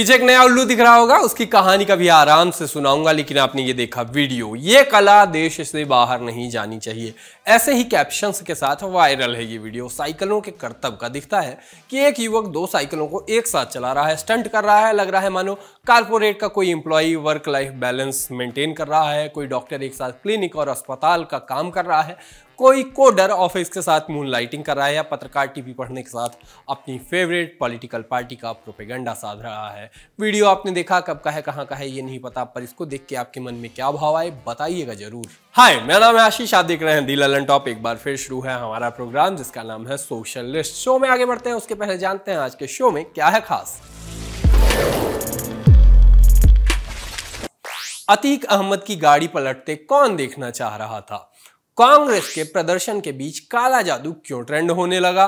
पीछे एक नया उल्लू दिख रहा होगा, उसकी कहानी कभी आराम से सुनाऊंगा, लेकिन आपने ये देखा वीडियो। ये कला देश से बाहर नहीं जानी चाहिए, ऐसे ही कैप्शंस के साथ वायरल है ये वीडियो। साइकिलों के करतब का दिखता है कि एक युवक दो साइकिलों को एक साथ चला रहा है, स्टंट कर रहा है, लग रहा है मानो कारपोरेट का कोई employee work life balance maintain कर रहा है, कोई डॉक्टर एक साथ क्लिनिक और अस्पताल का काम कर रहा है, कोई कोडर ऑफिस के साथ मून लाइटिंग कर रहा है या पत्रकार टीवी पढ़ने के साथ अपनी फेवरेट पॉलिटिकल पार्टी का प्रोपेगेंडा साध रहा है। वीडियो आपने देखा, कब का है, कहाँ का है ये नहीं पता, पर इसको देख के आपके मन में क्या भाव आए बताइएगा जरूर। हाय, मेरा नाम है आशीष, आप देख रहे हैं दी लल्लनटॉप। एक बार फिर शुरू है हमारा प्रोग्राम जिसका नाम है सोशलिस्ट शो। में आगे बढ़ते हैं, उसके पहले जानते हैं आज के शो में क्या है खास। अतीक अहमद की गाड़ी पलटते कौन देखना चाह रहा था? कांग्रेस के प्रदर्शन के बीच काला जादू क्यों ट्रेंड होने लगा?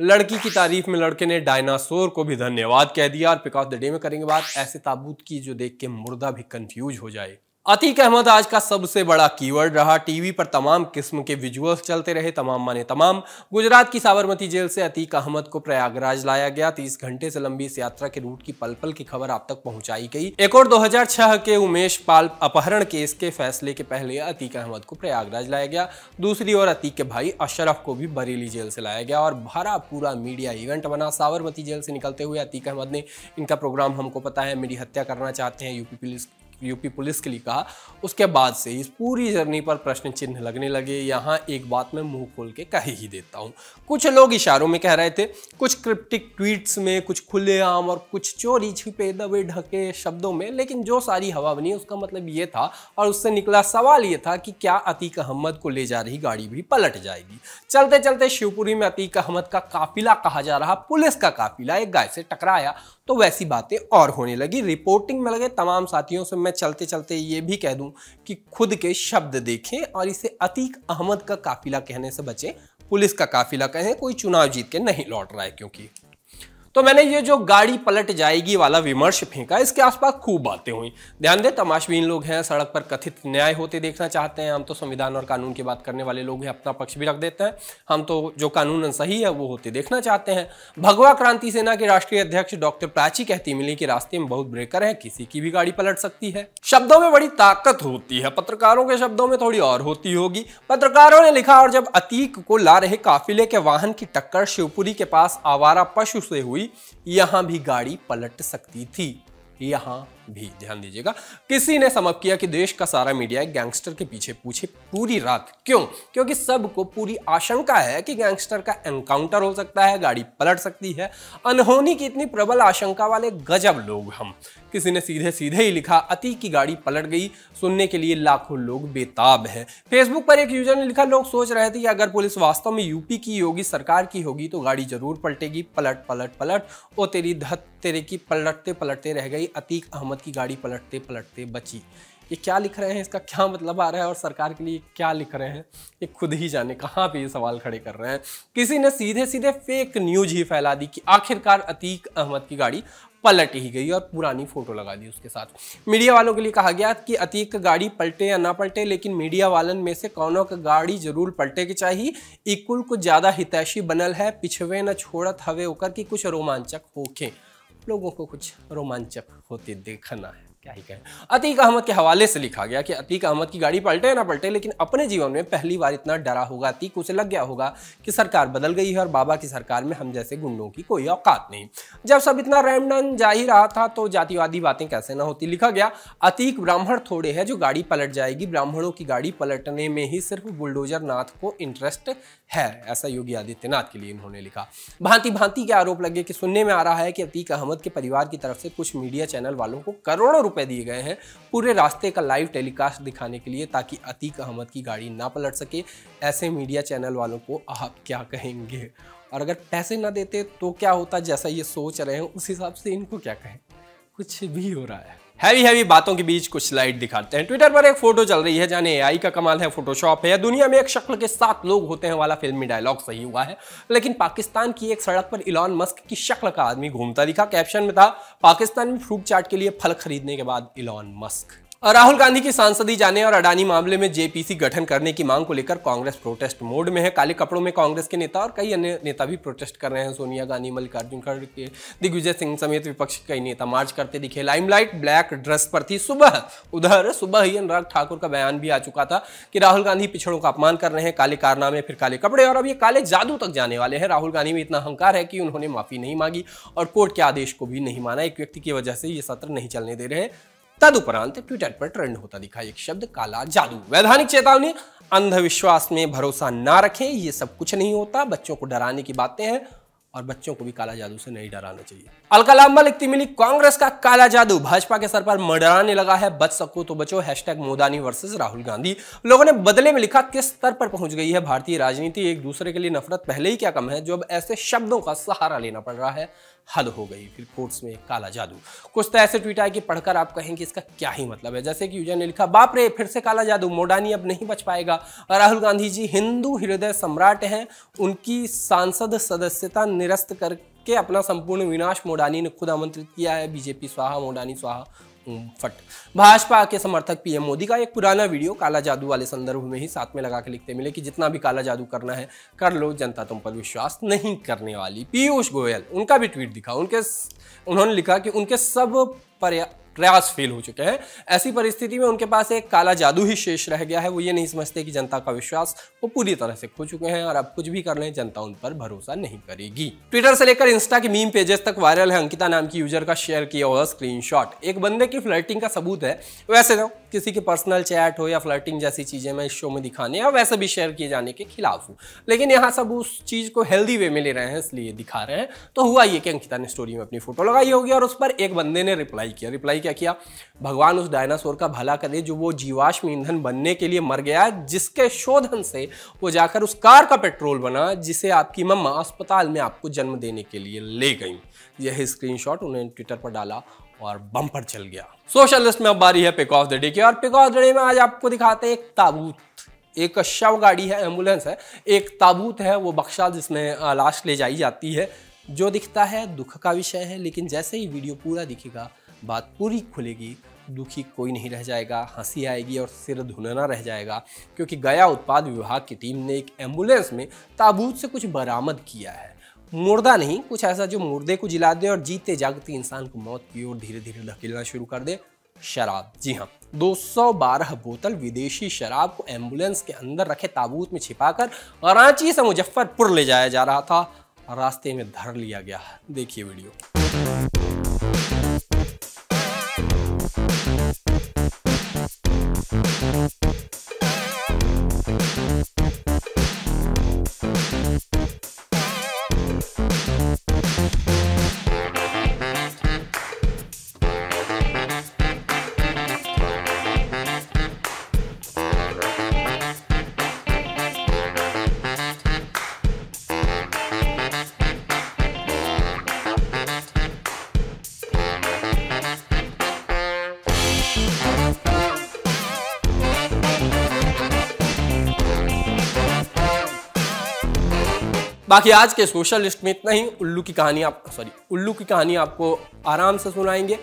लड़की की तारीफ में लड़के ने डायनासोर को भी धन्यवाद कह दिया। और पिक ऑफ द डे में करेंगे बात ऐसे ताबूत की जो देख के मुर्दा भी कंफ्यूज हो जाए। अतीक अहमद आज का सबसे बड़ा कीवर्ड रहा। टीवी पर तमाम किस्म के विजुअल्स चलते रहे, तमाम माने तमाम। गुजरात की साबरमती जेल से अतीक अहमद को प्रयागराज लाया गया। 30 घंटे से लंबी इस यात्रा के रूट की पल पल की खबर आप तक पहुंचाई गई। एक और 2006 के उमेश पाल अपहरण केस के फैसले के पहले अतीक अहमद को प्रयागराज लाया गया। दूसरी ओर अतीक के भाई अशरफ को भी बरेली जेल से लाया गया और भरा पूरा मीडिया इवेंट बना। साबरमती जेल से निकलते हुए अतीक अहमद ने इनका प्रोग्राम हमको पता है, मेरी हत्या करना चाहते हैं, यूपी पुलिस के लिए कहा। उसके बाद से इस पूरी जर्नी पर प्रश्न चिन्ह लगने लगे। यहाँ एक बात मैं मुंह खोल के कह ही देता हूँ, कुछ लोग इशारों में कह रहे थे, कुछ क्रिप्टिक ट्वीट्स में, कुछ खुलेआम और कुछ चोरी छिपे दबे ढके शब्दों में। लेकिन जो सारी हवा बनी उसका मतलब ये था और उससे निकला सवाल ये था कि क्या अतीक अहमद को ले जा रही गाड़ी भी पलट जाएगी? चलते चलते शिवपुरी में अतीक अहमद का काफिला, कहा जा रहा पुलिस का काफिला, एक गाय से टकराया तो वैसी बातें और होने लगी। रिपोर्टिंग में लगे तमाम साथियों से मैं चलते चलते ये भी कह दूं कि खुद के शब्द देखें और इसे अतीक अहमद का काफिला कहने से बचें, पुलिस का काफिला कहें। कोई चुनाव जीत के नहीं लौट रहा है क्योंकि। तो मैंने ये जो गाड़ी पलट जाएगी वाला विमर्श फेंका, इसके आसपास खूब बातें हुई। ध्यान दें, तमाशबीन लोग हैं, सड़क पर कथित न्याय होते देखना चाहते हैं। हम तो संविधान और कानून की बात करने वाले लोग हैं, अपना पक्ष भी रख देते हैं। हम तो जो कानून सही है वो होते देखना चाहते हैं। भगवा क्रांति सेना के राष्ट्रीय अध्यक्ष डॉक्टर प्राची कहती मिली कि रास्ते में बहुत ब्रेकर है, किसी की भी गाड़ी पलट सकती है। शब्दों में बड़ी ताकत होती है, पत्रकारों के शब्दों में थोड़ी और होती होगी। पत्रकारों ने लिखा, और जब अतीक को ला रहे काफिले के वाहन की टक्कर शिवपुरी के पास आवारा पशु से हुई, यहां भी गाड़ी पलट सकती थी। यहां भी ध्यान दीजिएगा, किसी ने समअप किया कि देश का सारा मीडिया एक गैंगस्टर के पीछे पूछे पूरी रात क्यों? क्योंकि सबको पूरी आशंका है कि गैंगस्टर का एनकाउंटर हो सकता है, गाड़ी पलट सकती है। अनहोनी की इतनी प्रबल आशंका वाले गजब लोग हम। किसी ने सीधे सीधे ही लिखा, अतीक की गाड़ी पलट गई, सुनने के लिए लाखों लोग बेताब हैं। फेसबुक पर एक यूजर ने लिखा, लोग सोच रहे थे कि अगर पुलिस वास्तव में यूपी की योगी सरकार की होगी तो गाड़ी जरूर पलटेगी, पलट पलट पलट, ओ तेरी धत तेरे की, पलटते पलटते रह गई, अतीक अहमद की गाड़ी पलटते पलटते बची। ये क्या लिख रहे हैं, इसका क्या मतलब आ रहा है और सरकार के लिए क्या लिख रहे हैं, ये खुद ही जाने कहाँ पे ये सवाल खड़े कर रहे हैं। किसी ने सीधे सीधे फेक न्यूज ही फैला दी कि आखिरकार अतीक अहमद की गाड़ी पलट ही गई और पुरानी फोटो लगा दी उसके साथ। मीडिया वालों के लिए कहा गया कि अतीक गाड़ी पलटे या ना पलटे, लेकिन मीडिया वालन में से कौनों का गाड़ी जरूर पलटे की चाहिए। इक्कुल कुछ ज़्यादा हितैषी बनल है, पिछवे न छोड़त हवे होकर कि कुछ रोमांचक होके। लोगों को कुछ रोमांचक होते देखना है, क्या ही कहें। अतीक अहमद के हवाले से लिखा गया कि अतीक अहमद की गाड़ी पलटे या ना पलटे, लेकिन अपने जीवन में पहली बार इतना डरा होगा अतीक, उसे लग गया होगा कि सरकार बदल गई है और बाबा की सरकार में हम जैसे गुंडों की कोई औकात नहीं। जब सब इतना रैमडन जा ही रहा था तो जातिवादी बातें कैसे ना होती। लिखा गया, अतीक ब्राह्मण थोड़े है जो गाड़ी पलट जाएगी, ब्राह्मणों की गाड़ी पलटने में ही सिर्फ बुलडोजर नाथ को इंटरेस्ट है, ऐसा योगी आदित्यनाथ के लिए इन्होंने लिखा। भांति भांति के आरोप लगे कि सुनने में आ रहा है कि अतीक अहमद के परिवार की तरफ से कुछ मीडिया चैनल वालों को करोड़ों दिए गए हैं पूरे रास्ते का लाइव टेलीकास्ट दिखाने के लिए ताकि अतीक अहमद की गाड़ी ना पलट सके। ऐसे मीडिया चैनल वालों को आप क्या कहेंगे? और अगर पैसे ना देते तो क्या होता, जैसा ये सोच रहे हैं उस हिसाब से इनको क्या कहें, कुछ भी हो रहा है। हैवी बातों के बीच कुछ स्लाइड दिखाते हैं। ट्विटर पर एक फोटो चल रही है, जाने एआई का कमाल है, फोटोशॉप है या दुनिया में एक शक्ल के 7 लोग होते हैं वाला फिल्मी डायलॉग सही हुआ है, लेकिन पाकिस्तान की एक सड़क पर इलॉन मस्क की शक्ल का आदमी घूमता दिखा। कैप्शन में था, पाकिस्तान में फ्रूट चाट के लिए फल खरीदने के बाद इलॉन मस्क। राहुल गांधी की सांसदी जाने और अडानी मामले में जेपीसी गठन करने की मांग को लेकर कांग्रेस प्रोटेस्ट मोड में है। काले कपड़ों में कांग्रेस के नेता और कई अन्य नेता भी प्रोटेस्ट कर रहे हैं। सोनिया गांधी, मल्लिकार्जुन खड़गे, दिग्विजय सिंह समेत विपक्ष के कई नेता मार्च करते दिखे। लाइमलाइट ब्लैक ड्रेस पर थी सुबह। उधर सुबह ही अनुराग ठाकुर का बयान भी आ चुका था कि राहुल गांधी पिछड़ों का अपमान कर रहे हैं। काले कारनामे, फिर काले कपड़े और अब ये काले जादू तक जाने वाले हैं। राहुल गांधी में इतना अहंकार है कि उन्होंने माफी नहीं मांगी और कोर्ट के आदेश को भी नहीं माना। एक व्यक्ति की वजह से ये सत्र नहीं चलने दे रहे। तदुपरांत ट्विटर पर ट्रेंड होता दिखा एक शब्द, काला जादू। वैधानिक चेतावनी, अंधविश्वास में भरोसा ना रखें, ये सब कुछ नहीं होता। बच्चों को डराने की बातें हैं और बच्चों को भी काला जादू से नहीं डराना चाहिए। अलका लाल मलिक मिली कांग्रेस का काला जादू, भाजपा के सर पर मंडराने लगा है। बच सको तो बचो, हैशटैग मोदानी वर्सेस राहुल गांधी। लोगों ने बदले में लिखा, किस स्तर पर पहुंच गई है भारतीय राजनीति, एक दूसरे के लिए नफरत पहले ही क्या कम है जो अब ऐसे शब्दों का सहारा लेना पड़ रहा है। हद हो गई, फिर कोर्ट्स में काला जादू। कुछ तो ऐसे ट्वीट आए कि पढ़कर आप कहेंगे इसका क्या ही मतलब है। जैसे कि यूजर ने लिखा, बाप रे फिर से काला जादू, मोडानी अब नहीं बच पाएगा। राहुल गांधी जी हिंदू हृदय सम्राट हैं, उनकी सांसद सदस्यता निरस्त करके अपना संपूर्ण विनाश मोडानी ने खुद आमंत्रित किया है। बीजेपी स्वाहा, मोडानी स्वाहा। फट भाजपा के समर्थक पीएम मोदी का एक पुराना वीडियो काला जादू वाले संदर्भ में ही साथ में लगा के लिखते मिले कि जितना भी काला जादू करना है कर लो, जनता तुम पर विश्वास नहीं करने वाली। पीयूष गोयल, उनका भी ट्वीट दिखा। उन्होंने लिखा कि उनके सब प्रयास फेल हो चुके हैं। ऐसी परिस्थिति में उनके पास एक काला जादू ही शेष रह गया है। वो ये नहीं समझते कि जनता का विश्वास वो पूरी तरह से खो चुके हैं और अब कुछ भी कर लें जनता उन पर भरोसा नहीं करेगी। ट्विटर से लेकर इंस्टा के मीम पेजेस तक वायरल है अंकिता नाम की यूजर का शेयर किया हुआ स्क्रीनशॉट। एक बंदे की फ्लर्टिंग का सबूत है। वैसे तो किसी की पर्सनल चैट हो या फ्लर्टिंग जैसी चीजें मैं इस शो में दिखाने या वैसे भी शेयर किए जाने के खिलाफ हूँ, लेकिन यहाँ सब उस चीज को हेल्दी वे में ले रहे हैं इसलिए दिखा रहे हैं। तो हुआ ये कि अंकिता ने स्टोरी में अपनी फोटो लगाई होगी और उस पर एक बंदे ने रिप्लाई किया, भगवान उस डायनासोर का भला करे जो वो जीवाश्म ईंधन बनने के लिए मर गया, जिसके शोधन से वो जाकर उस कार का पेट्रोल बना जिसे आपकी मम्मा अस्पताल में आपको जन्म देने के लिए ले गई। यह स्क्रीनशॉट उन्होंने ट्विटर पर डाला और बम्पर चल गया। सोशलिस्ट में अब बारी है पिक ऑफ द डे की और पिक ऑफ द डे में आज आपको दिखाते हैं एक ताबूत, एक शव गाड़ी है, एम्बुलेंस है, एक ताबूत है वो बख्शा जिसमें लाश ले जाई जाती है। जो दिखता है दुख का विषय है, लेकिन जैसे ही वीडियो पूरा दिखेगा बात पूरी खुलेगी, दुखी कोई नहीं रह जाएगा, हंसी आएगी और सिर धुनना रह जाएगा, क्योंकि गया उत्पाद विभाग की टीम ने एक एम्बुलेंस में ताबूत से कुछ बरामद किया है। मुर्दा नहीं, कुछ ऐसा जो मुर्दे को जिला दे और जीते जागते इंसान को मौत की ओर धीरे धीरे धकेलना शुरू कर दे। शराब, जी हाँ, 212 बोतल विदेशी शराब को एम्बुलेंस के अंदर रखे ताबूत में छिपाकर रांची से मुजफ्फरपुर ले जाया जा रहा था और रास्ते में धर लिया गया। देखिए वीडियो। बाकी आज के सोशलिस्ट में इतना ही। उल्लू की कहानी आपको आराम से सुनाएंगे।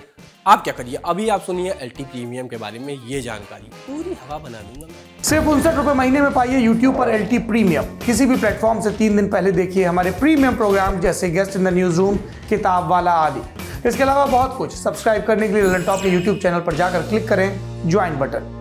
आप क्या करिए, अभी आप सुनिए LT प्रीमियम के बारे में ये जानकारी, पूरी हवा बना दूंगा मैं। सिर्फ 59 रुपए महीने में पाइए YouTube पर LT प्रीमियम। किसी भी प्लेटफॉर्म से 3 दिन पहले देखिए हमारे प्रीमियम प्रोग्राम जैसे guest in the news room, किताब वाला आदि। इसके अलावा बहुत कुछ। सब्सक्राइब करने के लिए लल्लनटॉप के YouTube चैनल पर जाकर क्लिक करें ज्वाइन बटन।